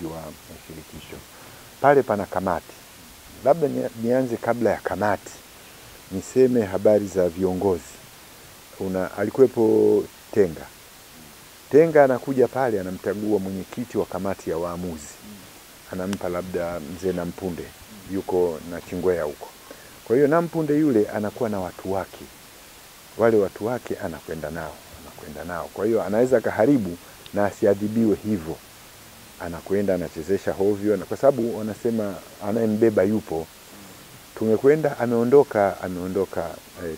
mji wa shirikisho. Pale pana kamati. Labda nianze kabla ya kamati, niseme habari za viongozi. Alikuwepo Tenga. Tenga anakuja pale, anamtagua mwenyekiti wa kamati ya waamuzi. Anampa labda mzee Nampunde, yuko na Chingwea huko. Kwa hiyo Nampunde yule anakuwa na watu wake. Wale watu wake anakwenda nao, Kwa hiyo anaweza kaharibu na asiadhibiwe hivyo. Anakwenda anachezesha hovyo, kwa sababu wanasema anayembeba yupo. Tumekwenda ameondoka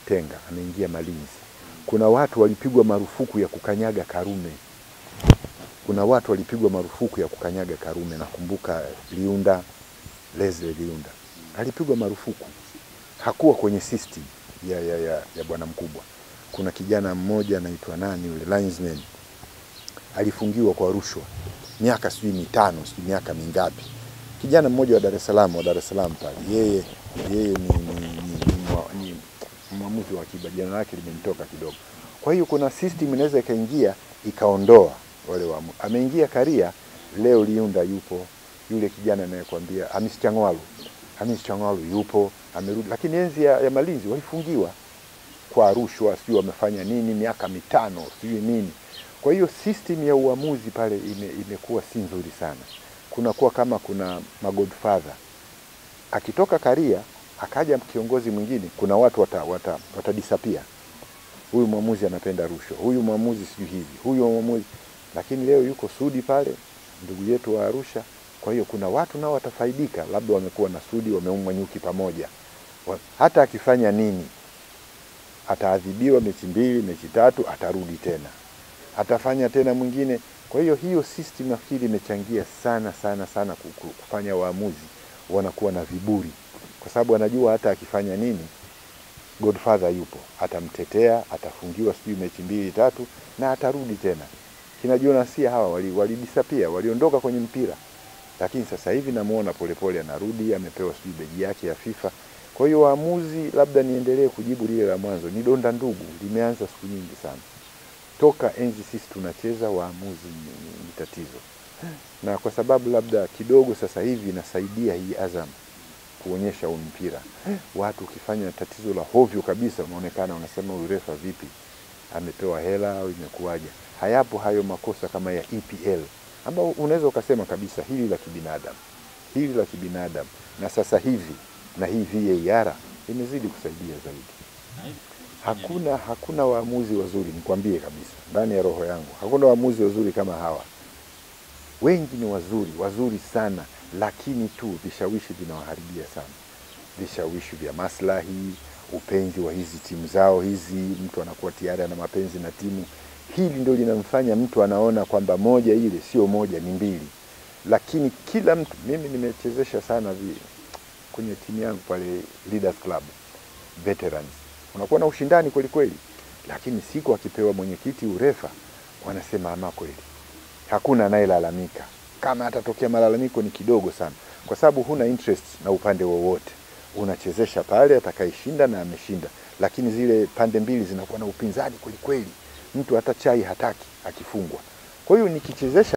Tenga, ameingia Malinzi. Kuna watu walipigwa marufuku ya kukanyaga Karume. Nakumbuka Liunda, Leslie Liunda. Alipigwa marufuku. Hakuwa kwenye system ya bwana mkubwa. Kuna kijana mmoja anaitwa nani yule linesman. Alifungiwa kwa rushwa. Miaka sijui mitano, sijui miaka mingapi. Kijana mmoja wa Dar es Salaam pale. Yeye ni mwamuzi wa akiba, jina lake limenitoka kidogo. Kwa hiyo kuna system inaweza ikaingia ikaondoa wale wa. Ameingia Karia, leo Liunda yupo, yule kijana anayekwambia Hamis Changwalu yupo, amerudi. Lakini enzi ya Malinzi walifungiwa kwa rushwa, sio wamefanya nini miaka mitano, sio nini. Kwa hiyo system ya uamuzi pale imekuwa si nzuri sana. Kunakuwa kama kuna magodfather. Akitoka Karia akaja kiongozi mwingine, kuna watu watadisapia. Huyu mwamuzi anapenda rushwa, huyu mwamuzi sijui hivi, huyu mwamuzi. Lakini leo yuko Sudi pale, ndugu yetu wa Arusha. Kwa hiyo kuna watu nao watafaidika, labda wamekuwa na Sudi, wameumwa nyuki pamoja. Hata akifanya nini, ataadhibiwa mechi mbili, mechi tatu, atarudi tena. Atafanya tena mwingine. Kwa hiyo system nafikiri imechangia sana kufanya waamuzi wanakuwa na viburi. Kwa sababu anajua hata akifanya nini, Godfather yupo, atamtetea, atafungiwa sijui mechi mbili tatu na atarudi tena. Kinajiona si hawa walidisapia, waliondoka kwenye mpira. Lakini sasa hivi namuona polepole anarudi, amepewa sijui beji yake ya FIFA. Kwa hiyo waamuzi, labda niendelee kujibu lile la mwanzo, ni donda ndugu, limeanza siku nyingi sana. Toka enzi sisi tunacheza waamuzi ni tatizo. Na kwa sababu labda kidogo sasa hivi inasaidia hii Azam kuonyesha mpira. Watu ukifanya tatizo la hovyo kabisa unaonekana unasema urefa vipi? Ametoa hela au imekuaje? Hayapo hayo makosa kama ya EPL. Ambao unaweza ukasema kabisa hili la kibinadamu. Na sasa hivi na hii VAR imezidi kusaidia zaidi. Hakuna waamuzi wazuri, nikwambie kabisa ndani ya roho yangu. Hakuna waamuzi wazuri kama hawa. Wengi ni wazuri sana, lakini tu vishawishi vinawaharibia sana. Vishawishi vya maslahi, upenzi wa hizi timu zao hizi, mtu anakuwa tiari na mapenzi na timu. Hili ndio linamfanya mtu anaona kwamba moja ile sio moja ni mbili. Lakini kila mtu, mimi nimechezesha sana kwenye timu yangu pale Leaders Club, Veterans. Unakuwa na ushindani kweli kweli, lakini siku akipewa mwenyekiti urefa wanasema ama kweli. Hakuna anayelalamika. Kama atatokea malalamiko ni kidogo sana, kwa sababu huna interest na upande wowote. Unachezesha pale atakayeshinda na ameshinda, lakini zile pande mbili zinakuwa na upinzani kweli kweli. Mtu hata chai hataki akifungwa. Kwa hiyo nikichezesha